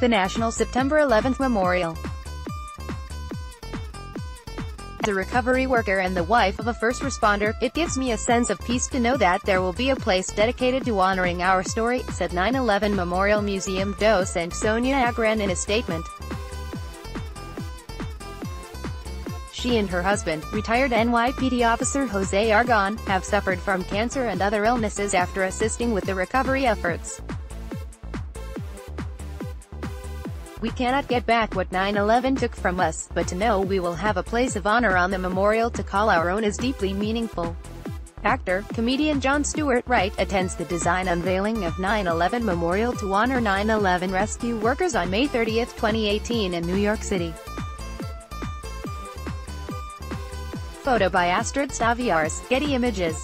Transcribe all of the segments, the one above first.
The National September 11 Memorial. As a recovery worker and the wife of a first responder, it gives me a sense of peace to know that there will be a place dedicated to honoring our story, said 9/11 Memorial Museum docent Sonia Agron in a statement. She and her husband, retired NYPD officer Jose Argon, have suffered from cancer and other illnesses after assisting with the recovery efforts. We cannot get back what 9/11 took from us, but to know we will have a place of honor on the memorial to call our own is deeply meaningful. Actor, comedian Jon Stewart Wright attends the design unveiling of 9/11 Memorial to honor 9/11 rescue workers on May 30, 2018 in New York City. Photo by Astrid Saviars, Getty Images.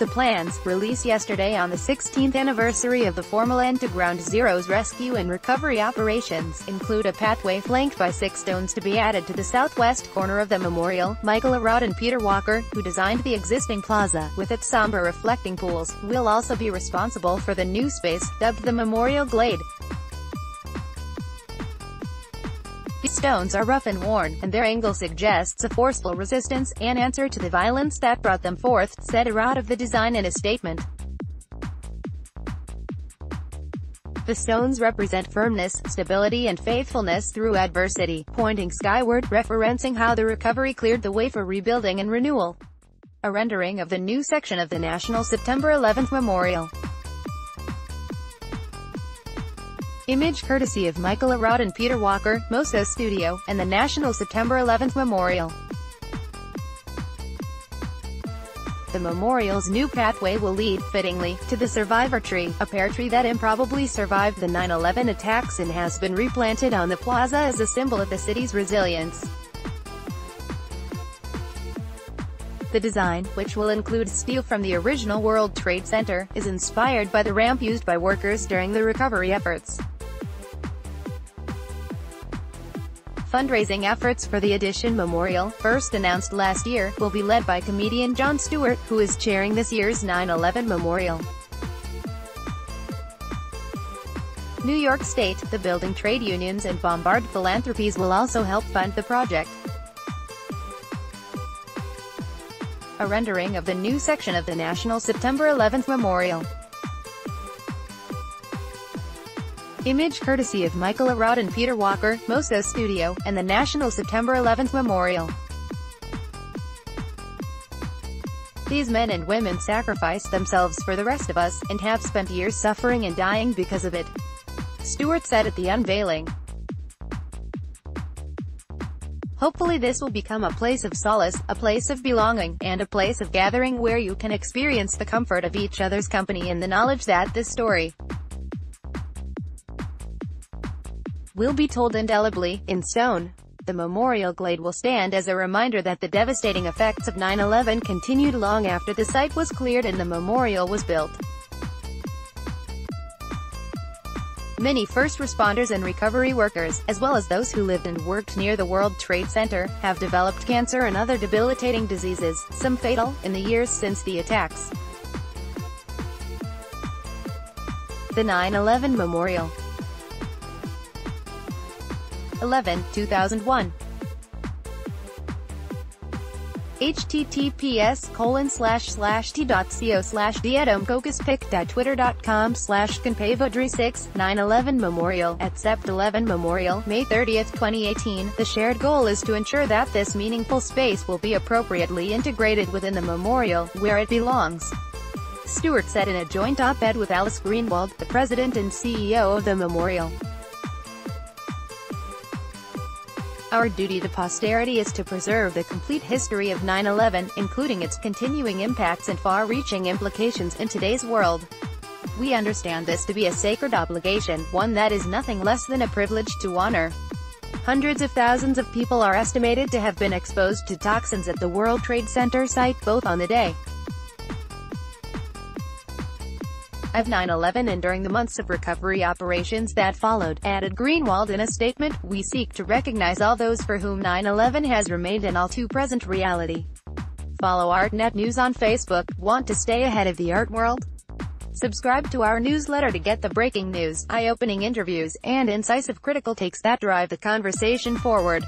The plans, released yesterday on the 16th anniversary of the formal end to Ground Zero's rescue and recovery operations, include a pathway flanked by 6 stones to be added to the southwest corner of the memorial. Michael Arad and Peter Walker, who designed the existing plaza, with its somber reflecting pools, will also be responsible for the new space, dubbed the Memorial Glade. These stones are rough and worn, and their angle suggests a forceful resistance, an answer to the violence that brought them forth, said Arad of the design in a statement. The stones represent firmness, stability and faithfulness through adversity, pointing skyward, referencing how the recovery cleared the way for rebuilding and renewal. A rendering of the new section of the National September 11 Memorial. Image courtesy of Michael Arad and Peter Walker, Moso Studio, and the National September 11 Memorial. The memorial's new pathway will lead, fittingly, to the survivor tree, a pear tree that improbably survived the 9/11 attacks and has been replanted on the plaza as a symbol of the city's resilience. The design, which will include steel from the original World Trade Center, is inspired by the ramp used by workers during the recovery efforts. Fundraising efforts for the Addition Memorial, first announced last year, will be led by comedian Jon Stewart, who is chairing this year's 9/11 Memorial. New York State, the building trade unions and Bombard Philanthropies will also help fund the project. A rendering of the new section of the National September 11 Memorial. Image courtesy of Michael Arad and Peter Walker, Moso Studio, and the National September 11 Memorial. These men and women sacrificed themselves for the rest of us, and have spent years suffering and dying because of it, Stewart said at the unveiling. Hopefully this will become a place of solace, a place of belonging, and a place of gathering where you can experience the comfort of each other's company and the knowledge that this story will be told indelibly, in stone. The Memorial Glade will stand as a reminder that the devastating effects of 9/11 continued long after the site was cleared and the memorial was built. Many first responders and recovery workers, as well as those who lived and worked near the World Trade Center, have developed cancer and other debilitating diseases, some fatal, in the years since the attacks. The 9/11 Memorial. 11/2001. https://t.co/diedomkokospic.twitter.com/conpavodri6, 9/11 Memorial, at Sept 11 Memorial, May 30, 2018. The shared goal is to ensure that this meaningful space will be appropriately integrated within the memorial, where it belongs, Stewart said in a joint op-ed with Alice Greenwald, the president and CEO of the memorial. Our duty to posterity is to preserve the complete history of 9/11, including its continuing impacts and far-reaching implications in today's world. We understand this to be a sacred obligation, one that is nothing less than a privilege to honor. Hundreds of thousands of people are estimated to have been exposed to toxins at the World Trade Center site, both on the day of 9/11 and during the months of recovery operations that followed, added Greenwald in a statement. We seek to recognize all those for whom 9/11 has remained an all-too-present reality. Follow artnet News on Facebook. Want to stay ahead of the art world? Subscribe to our newsletter to get the breaking news, eye-opening interviews, and incisive critical takes that drive the conversation forward.